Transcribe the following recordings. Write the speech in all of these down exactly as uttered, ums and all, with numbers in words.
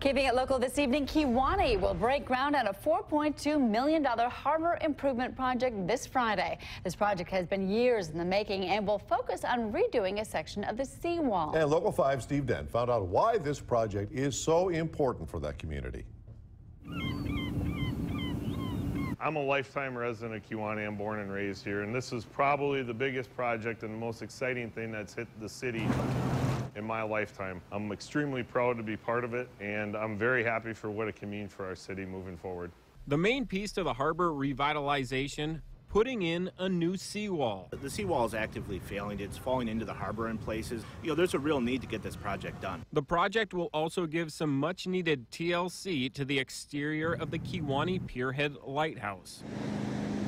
Keeping it local this evening, Kewaunee will break ground on a four point two million dollar harbor improvement project this Friday. This project has been years in the making and will focus on redoing a section of the seawall. And Local five's Steve Dent found out why this project is so important for that community. I'm a lifetime resident of Kewaunee. I'm born and raised here, and this is probably the biggest project and the most exciting thing that's hit the city in my lifetime. I'm extremely proud to be part of it, and I'm very happy for what it can mean for our city moving forward. The main piece to the harbor revitalization, putting in a new seawall. The seawall is actively failing. It's falling into the harbor in places. You know, there's a real need to get this project done. The project will also give some much needed T L C to the exterior of the Kewaunee Pierhead Lighthouse.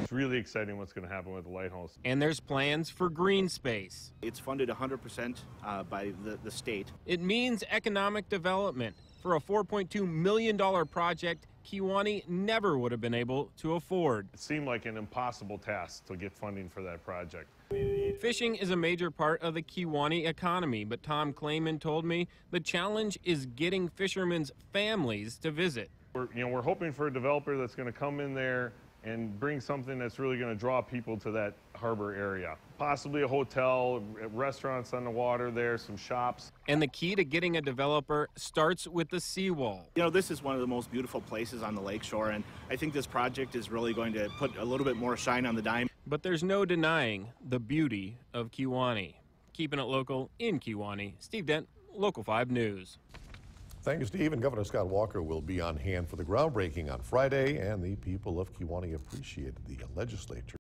It's really exciting what's going to happen with the lighthouse. And there's plans for green space. It's funded one hundred percent uh, by the, the state. It means economic development. For a four point two million dollar project Kewaunee never would have been able to afford. It seemed like an impossible task to get funding for that project. Fishing is a major part of the Kewaunee economy, but Tom Clayman told me the challenge is getting fishermen's families to visit. We're, you know, we're hoping for a developer that's going to come in there and bring something that's really going to draw people to that harbor area. Possibly a hotel, restaurants on the water there, some shops. And the key to getting a developer starts with the seawall. You know, this is one of the most beautiful places on the lakeshore, and I think this project is really going to put a little bit more shine on the dime. But there's no denying the beauty of Kewaunee. Keeping it local in Kewaunee, Steve Dent, Local five News. Thank you, Steve. And Governor Scott Walker will be on hand for the groundbreaking on Friday, and the people of Kewaunee appreciated the legislature.